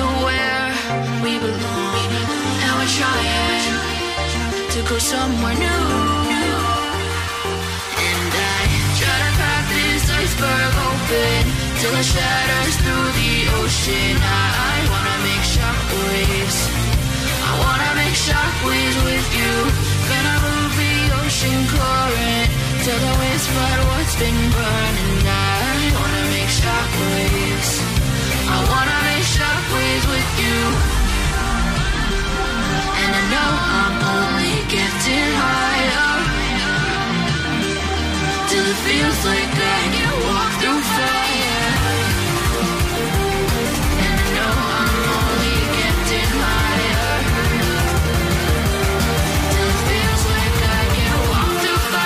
to where we belong, and we're trying to go somewhere new. And I try to crack this iceberg open till it shatters through the ocean. I wanna make shockwaves. I wanna make shockwaves with you. Gonna move the ocean current till the waves flood what's been burning. I wanna make shockwaves. I wanna make shockwaves with you. And I know I'm only getting higher till it feels like I can walk through fire. And I know I'm only getting higher till it feels like I can walk through fire.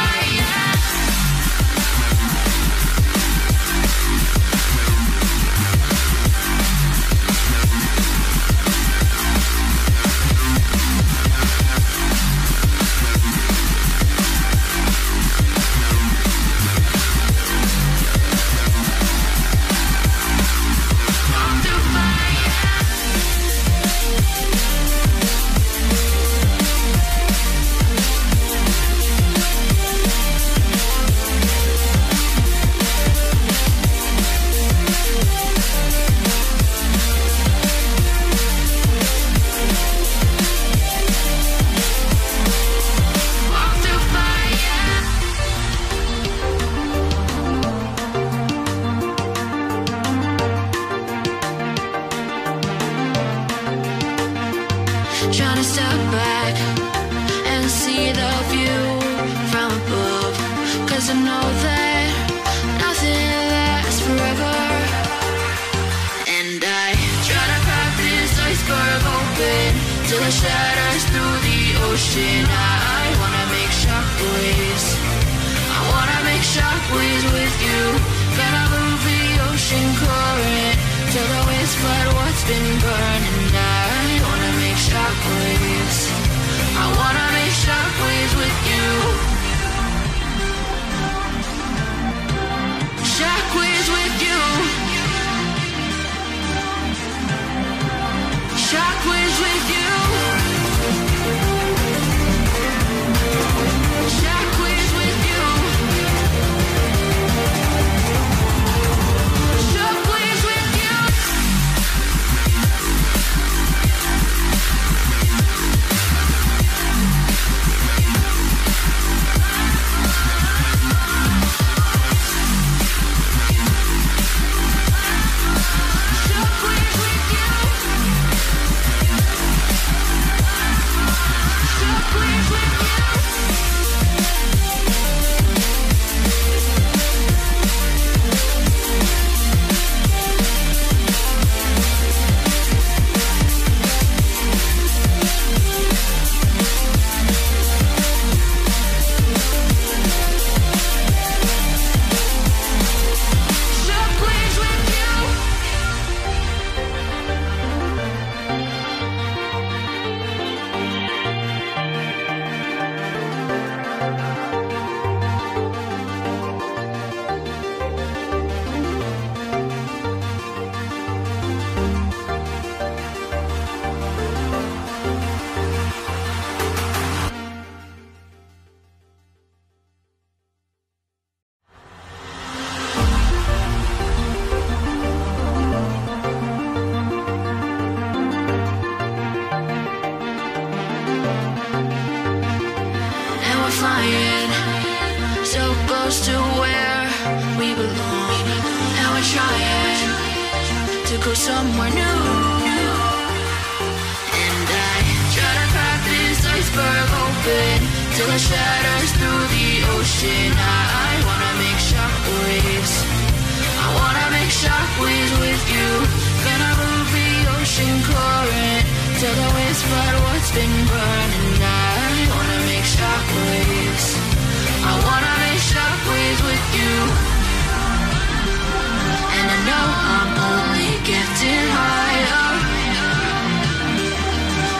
Higher,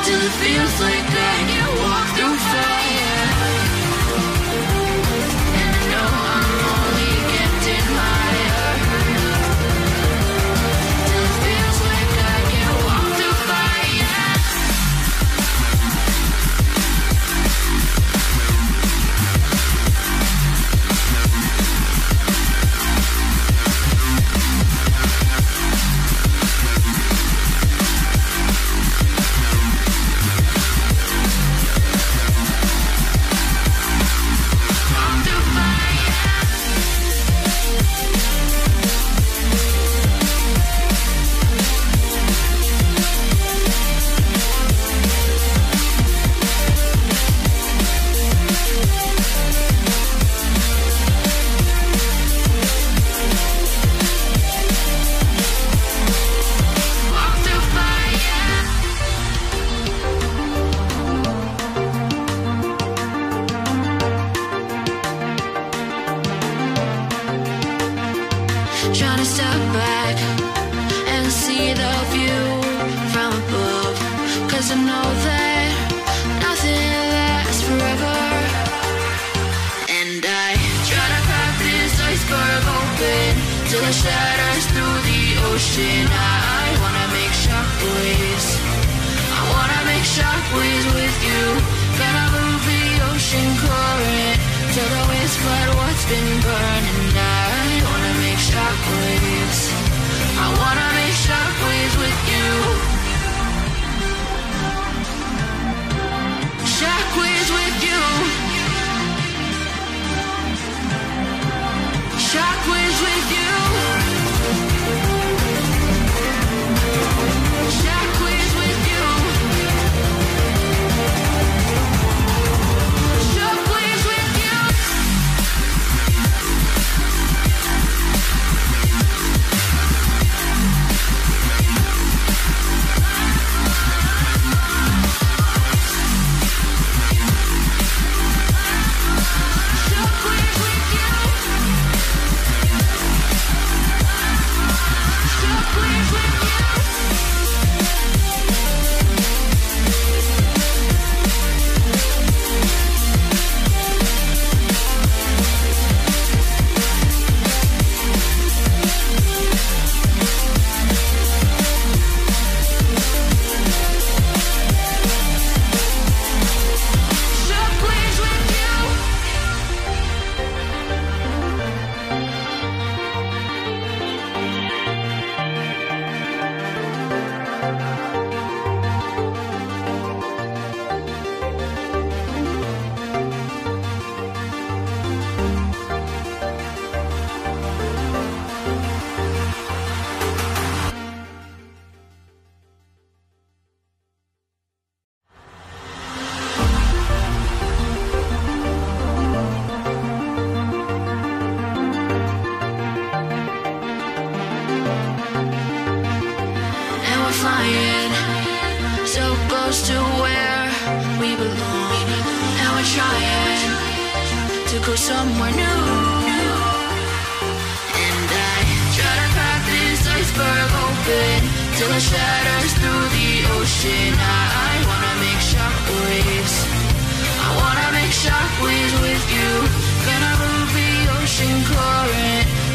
till it feels like I can walk. question. I wanna make shockwaves. I wanna make shockwaves with you. Gotta move the ocean current till the waves flood what's been burning. I wanna make shockwaves. I wanna make shockwaves with you. Shockwaves with you. Shockwaves with you.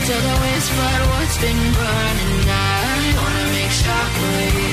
Till the waves flood what's been burning. I wanna make shockwaves.